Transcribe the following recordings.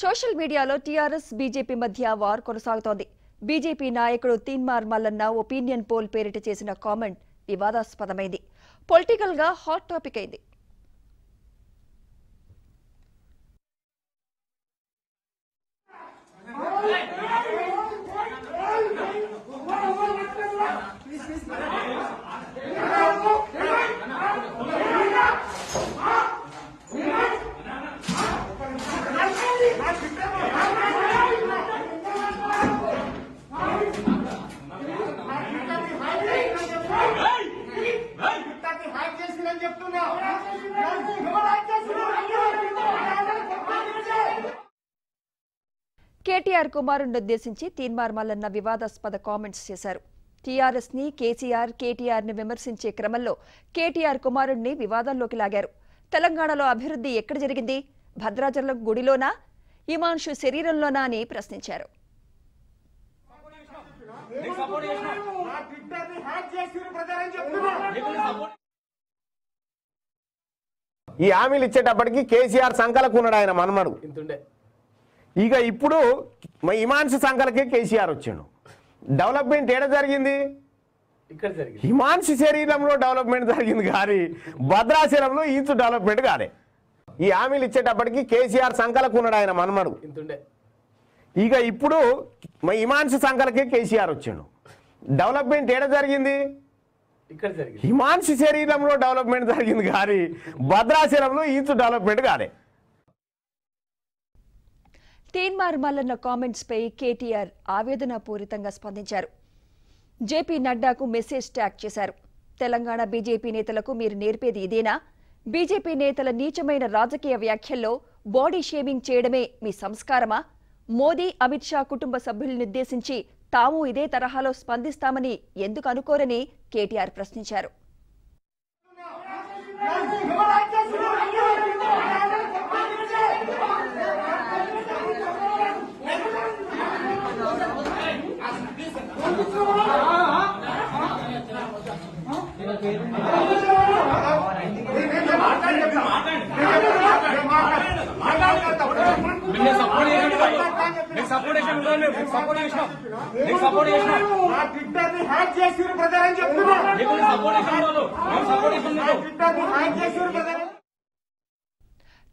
Social మీడియాలో TRS BJP మధ్య war కొనసాగుతోంది. బీజేపీ నాయకుడు తీన్మార్ మల్లన్నా ఒపీనియన్ పోల్ పేరిట చేసిన కామెంట్ వివాదాస్పదమైంది. పొలిటికల్ గా హాట్ టాపిక్ అయింది. కేటీఆర్ కుమారుణ్ణి ఉద్దేశించి తీన్మార్ మల్లన్న వివాదాస్పద కామెంట్స్ చేశారు. టీఆర్ఎస్ ని కేసీఆర్, కేటీఆర్ ని విమర్శించే క్రమంలో కేటీఆర్ కుమారుణ్ణి వివాదాల్లోకి లాగారు. తెలంగాణలో అభివృద్ధి ఎక్కడ జరిగింది? భద్రాచలం గుడిలోనా, హిమాంశు శరీరంలోనా అని ప్రశ్నించారు. ఈ హామీలు ఇచ్చేటప్పటికి కేసీఆర్ సంకలకు ఉన్నాడు ఆయన మనమడు. ఇక ఇప్పుడు హిమాంశు సంకలకే కేసీఆర్ వచ్చాడు. డెవలప్మెంట్ ఏడ జరిగింది? హిమాంశు శరీరంలో డెవలప్మెంట్ జరిగింది కానీ భద్రాచలంలో ఇంచు డెవలప్మెంట్ కాలే. ఈ హామీలు ఇచ్చేటప్పటికి కేసీఆర్ సంకలకు ఉన్నాడు ఆయన మనమడు. ఇక ఇప్పుడు హిమాంశు సంకలకే కేసీఆర్ వచ్చాడు. డెవలప్మెంట్ ఏడ జరిగింది? హిమాంశు శరీరంలో డెవలప్మెంట్ జరిగింది కానీ భద్రాచలంలో ఇంచు డెవలప్మెంట్ కాలే. తీన్మార్ మల్లన్న కామెంట్స్ పై కేటీఆర్ ఆవేదన పూరితంగా స్పందించారు. జేపీ నడ్డాకు మెసేజ్ ట్యాగ్ చేశారు. తెలంగాణ బీజేపీ నేతలకు మీరు నేర్పేది ఇదేనా? బీజేపీ నేతల నీచమైన రాజకీయ వ్యాఖ్యల్లో బాడీ షేమింగ్ చేయడమే మీ సంస్కారమా? మోదీ, అమిత్ షా కుటుంబ సభ్యులనుద్దేశించి తాము ఇదే తరహాలో స్పందిస్తామని ఎందుకు అనుకోరని కేటీఆర్ ప్రశ్నించారు.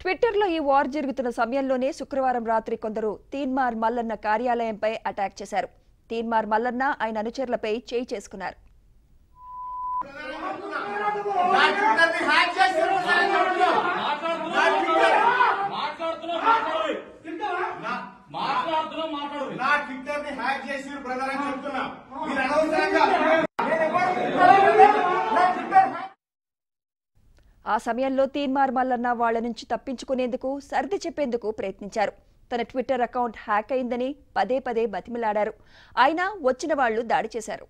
ట్విట్టర్లో ఈ వార్ జరుగుతున్న సమయంలోనే శుక్రవారం రాత్రి కొందరు తీన్మార్ మల్లన్న కార్యాలయంపై అటాక్ చేశారు. తీన్మార్ మల్లన్న ఆయన అనుచరులపై చేయి చేసుకున్నారు. ఆ సమయంలో తీన్మార్ మల్లన్న వాళ్ల నుంచి తప్పించుకునేందుకు, సర్ది చెప్పేందుకు ప్రయత్నించారు. తన ట్విట్టర్ అకౌంట్ హ్యాక్ అయిందని పదే పదే బతిమిలాడారు. అయినా వచ్చిన వాళ్లు దాడి చేశారు.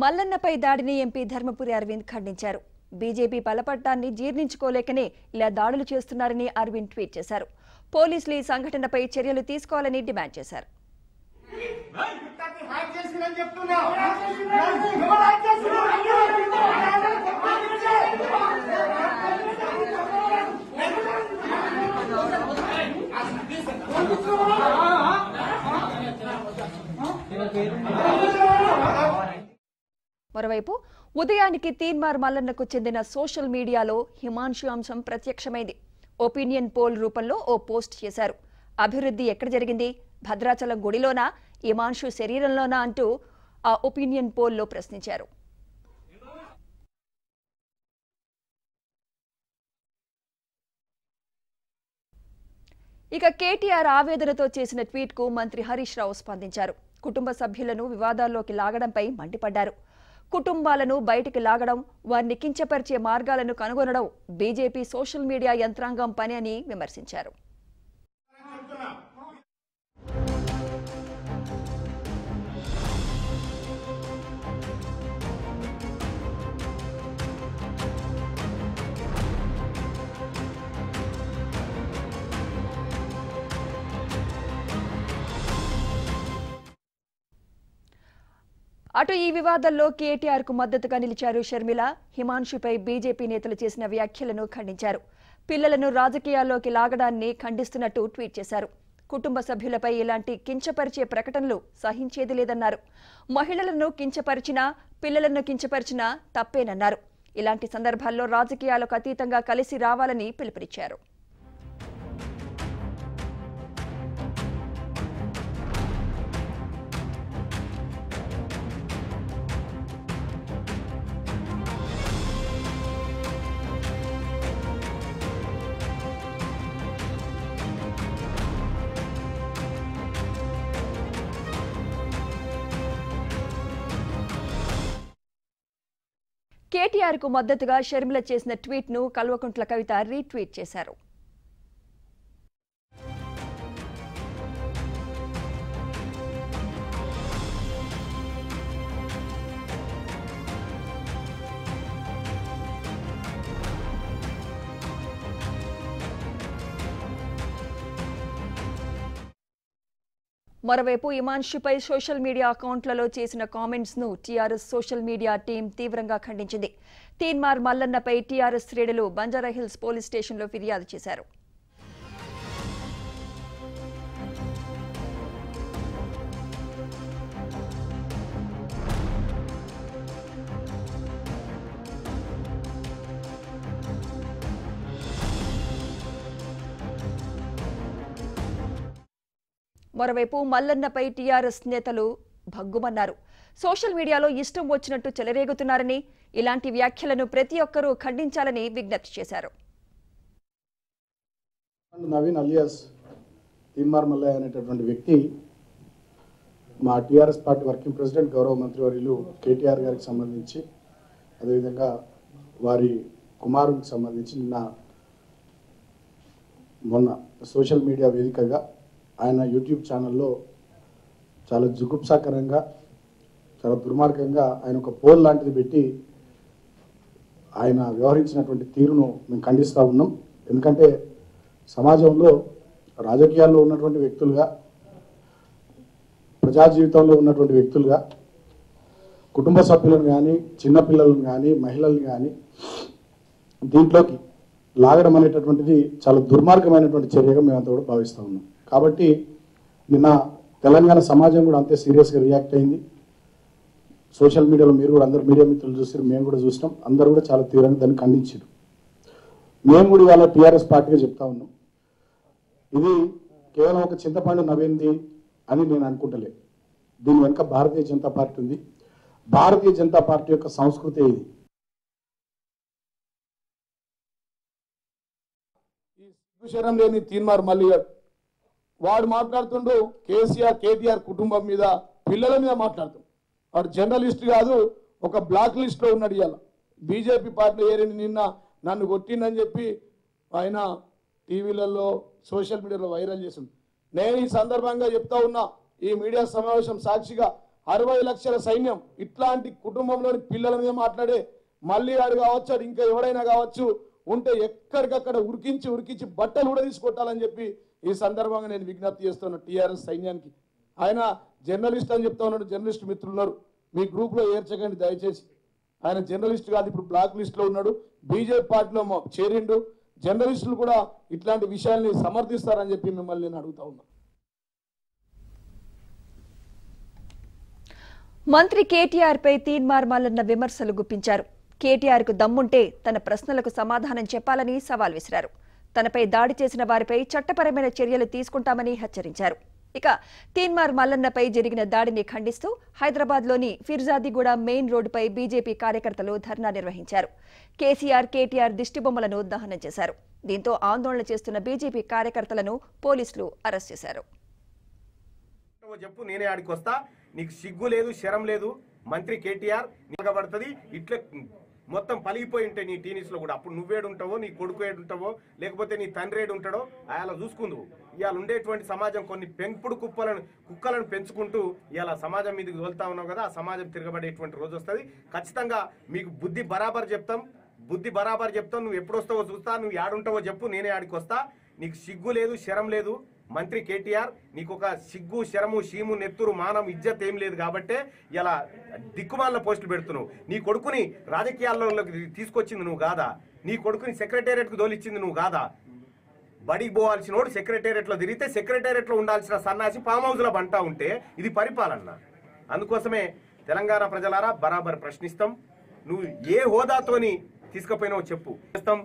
మల్లన్నపై దాడిని ఎంపీ ధర్మపురి అరవింద్ ఖండించారు. బీజేపీ బలపడ్డాన్ని జీర్ణించుకోలేకనే ఇలా దాడులు చేస్తున్నారని అరవింద్ ట్వీట్ చేశారు. పోలీసులు ఈ సంఘటనపై చర్యలు తీసుకోవాలని డిమాండ్ చేశారు. మరోవైపు ఉదయానికి తీన్మార్ మల్లన్నకు చెందిన సోషల్ మీడియాలో హిమాంశు అంశం ప్రత్యక్షమైంది. ఒపీనియన్ పోల్ రూపంలో ఓ పోస్ట్ చేశారు. అభివృద్ధి ఎక్కడ జరిగింది, భద్రాచలం గుడిలోనా హిమాంశు శరీరంలోనా అంటూ ఆ ఒపీనియన్ పోల్లో ప్రశ్నించారు. ఇక కేటీఆర్ ఆవేదనతో చేసిన ట్వీట్ కు మంత్రి హరీష్ రావు స్పందించారు. కుటుంబ సభ్యులను వివాదాల్లోకి లాగడంపై మండిపడ్డారు. కుటుంబాలను బయటికి లాగడం, వారిని కించపరిచే మార్గాలను కనుగొనడం బీజేపీ సోషల్ మీడియా యంత్రాంగం పని అని విమర్శించారు. అటు ఈ వివాదంలో కేటీఆర్ కు మద్దతుగా నిలిచారు షర్మిల. హిమాంశుపై బీజేపీ నేతలు చేసిన వ్యాఖ్యలను ఖండించారు. పిల్లలను రాజకీయాల్లోకి లాగడాన్ని ఖండిస్తున్నట్టు ట్వీట్ చేశారు. కుటుంబ సభ్యులపై ఇలాంటి కించపరిచే ప్రకటనలు సహించేది లేదన్నారు. మహిళలను కించపరిచినా పిల్లలను కించపరిచినా తప్పేనన్నారు. ఇలాంటి సందర్భాల్లో రాజకీయాలకు అతీతంగా కలిసి రావాలని పిలుపునిచ్చారు. కేటీఆర్ కు మద్దతుగా షర్మిల చేసిన ట్వీట్ ను కల్వకుంట్ల కవిత రీట్వీట్ చేశారు. మరోవైపు హిమాంశుపై సోషల్ మీడియా అకౌంట్లలో చేసిన కామెంట్స్ ను టీఆర్ఎస్ సోషల్ మీడియా టీం తీవ్రంగా ఖండించింది. తీన్మార్ మల్లన్నపై టీఆర్ఎస్ శ్రేణులు బంజారాహిల్స్ పోలీస్ స్టేషన్లో ఫిర్యాదు చేశారు. మరోవైపు మల్లన్నపై టీఆర్ఎస్ నేతలు భగ్గుమన్నారు. సోషల్ మీడియాలో ఇష్టం వచ్చినట్టు చెలరేగుతున్నారని, ఇలాంటి వ్యాఖ్యలను ప్రతి ఒక్కరూ ఖండించాలని విజ్ఞప్తి చేశారు. నవీన్ అలియాస్ తీన్మార్ మల్లయ్య అనేటటువంటి వ్యక్తి మా టీఆర్ఎస్ పార్టీ వర్కింగ్ ప్రెసిడెంట్ గౌరవ మంత్రివర్యులు కేటీఆర్ గారికి సంబంధించి, అదేవిధంగా వారి కుమారునికి సంబంధించి మొన్న సోషల్ మీడియా వేదికగా ఆయన యూట్యూబ్ ఛానల్లో చాలా జుగుప్సాకరంగా, చాలా దుర్మార్గంగా ఆయన ఒక పోల్ లాంటిది పెట్టి ఆయన వ్యవహరించినటువంటి తీరును మేము ఖండిస్తూ ఉన్నాం. ఎందుకంటే సమాజంలో రాజకీయాల్లో ఉన్నటువంటి వ్యక్తులుగా, ప్రజా జీవితంలో ఉన్నటువంటి వ్యక్తులుగా కుటుంబ సభ్యులను కానీ, చిన్నపిల్లలను కానీ, మహిళలను కానీ దీంట్లోకి లాగడం అనేటటువంటిది చాలా దుర్మార్గమైనటువంటి చర్యగా మేమంతా కూడా భావిస్తూ ఉన్నాం. కాబట్టి నిన్న తెలంగాణ సమాజం కూడా అంతే సీరియస్గా రియాక్ట్ అయింది. సోషల్ మీడియాలో మీరు కూడా, అందరు మీడియా మిత్రులు చూసారు, మేము కూడా చూసినాం, అందరూ కూడా చాలా తీవ్రంగా దాన్ని ఖండించారు. మేము కూడా ఇవాళ టీఆర్ఎస్ పార్టీగా చెప్తా ఉన్నాం, ఇది కేవలం ఒక చింతపండు నవ్వింది అని నేను అనుకుంటలే. దీని వెనుక భారతీయ జనతా పార్టీ ఉంది. భారతీయ జనతా పార్టీ యొక్క సంస్కృతి ఇది. శరం లేని తీన్మార్ మల్లిగా వాడు మాట్లాడుతుండు కేసీఆర్ కేటీఆర్ కుటుంబం మీద, పిల్లల మీద మాట్లాడుతుండు. వాడు జర్నలిస్ట్ కాదు, ఒక బ్లాక్ లిస్ట్లో ఉన్నాడు. ఇవాళ బీజేపీ పార్టీ ఏరిని నిన్న నన్ను కొట్టిండని చెప్పి ఆయన టీవీలలో, సోషల్ మీడియాలో వైరల్ చేసింది. నేను ఈ సందర్భంగా చెప్తా ఉన్నా, ఈ మీడియా సమావేశం సాక్షిగా 60 లక్షల సైన్యం ఇట్లాంటి కుటుంబంలోని పిల్లల మీద మాట్లాడే మల్లిగారు కావచ్చు ఇంకా ఎవరైనా కావచ్చు ఉంటే ఎక్కడికక్కడ ఉరికించి ఉరికించి బట్టలు ఉడదీసుకొట్టాలని చెప్పి ఈ సందర్భంగా నేను విజ్ఞప్తి చేస్తున్నాను టిఆర్ఎస్ సైన్యానికి. ఆయన జర్నలిస్ట్ అని చెప్తా ఉన్నాడు, జర్నలిస్ట్ మిత్రులు ఉన్నారు మీ గ్రూప్ లో ఏర్చకండి దయచేసి. ఆయన జర్నలిస్ట్ కాదు, ఇప్పుడు బ్లాక్ లిస్ట్ లో ఉన్నాడు, బీజేపీ పార్టీలో చేరిండు. జర్నలిస్టులు కూడా ఇట్లాంటి విషయాల్ని సమర్థిస్తారని చెప్పి మిమ్మల్ని నేను అడుగుతా ఉన్నా. మంత్రి కేటీఆర్ పై తీన్మార్ మల్లన్న విమర్శలు గుప్పించారు. కేటీఆర్ కు దమ్ముంటే తన ప్రశ్నలకు సమాధానం చెప్పాలని సవాల్ విసిరారు. తనపై దాడి చేసిన వారిపై చట్టపరమైన చర్యలు తీసుకుంటామని హెచ్చరించారు. ఇక తీన్మార్ మల్లన్నపై జరిగిన దాడిని ఖండిస్తూ హైదరాబాద్లోని ఫిర్జాదిగూడ మెయిన్ రోడ్డుపై బీజేపీ కార్యకర్తలు ధర్నా నిర్వహించారు. కేసీఆర్ కేటీఆర్ దిష్టిబొమ్మలను దహనం చేశారు. దీంతో ఆందోళన చేస్తున్న బీజేపీ కార్యకర్తలను పోలీసులు అరెస్ట్ చేశారు. చెప్పు నేనే ఆడికి వస్తా, నీకు సిగ్గు లేదు శరం లేదు, మంత్రి కేటీఆర్ నిలబడుతుంది ఇట్లా మొత్తం పలిగిపోయి ఉంటాయి నీ టీనీస్లో కూడా. అప్పుడు నువ్వేడుంటావో నీ కొడుకు ఏడుంటావో లేకపోతే నీ తండ్రి ఏడుంటాడో అలా చూసుకుందువు. ఇవాళ ఉండేటువంటి సమాజం కొన్ని పెంపుడు కుక్కలను పెంచుకుంటూ ఇవాళ సమాజం మీదకి వెళ్తా ఉన్నావు కదా, ఆ సమాజం తిరగబడేటువంటి రోజు వస్తుంది. ఖచ్చితంగా మీకు బుద్ధి బరాబర్ చెప్తాం, బుద్ధి బరాబర్ చెప్తాం. నువ్వు ఎప్పుడు వస్తావో చూస్తా, నువ్వు ఏడుంటావో చెప్పు నేనే ఆడికి వస్తా, నీకు సిగ్గు లేదు శరం లేదు. మంత్రి కేటీఆర్ నీకు ఒక సిగ్గు శరము షీము నెత్తురు మానం ఇజ్జత్ ఏం లేదు కాబట్టే ఇలా దిక్కుమాల పోస్టులు పెడుతున్నావు. నీ కొడుకుని రాజకీయాల్లోకి తీసుకొచ్చింది నువ్వు కాదా, నీ కొడుకుని సెక్రటేరియట్కు దోలిచ్చింది నువ్వు కాదా. బడికి పోవాల్సిన వాడు సెక్రటేరియట్లో తిరిగితే సెక్రటేరియట్లో ఉండాల్సిన సన్నాసి ఫామ్ హౌస్లో బంటా ఉంటే ఇది పరిపాలన. అందుకోసమే తెలంగాణ ప్రజలారా బరాబర్ ప్రశ్నిస్తాం, నువ్వు ఏ హోదాతోని తీసుకుపోయినావో చెప్పు చేస్తాం.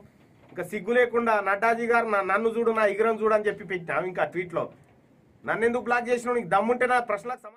ఇంకా సిగ్గు లేకుండా నడ్డాజీ గారు నన్ను చూడు నా ఇగరం చూడు అని చెప్పి పెట్టినావు. ఇంకా ట్వీట్లో నన్ను ఎందుకు బ్లాక్ చేసినావు, నీకు దమ్ముంటే నా ప్రశ్నలకు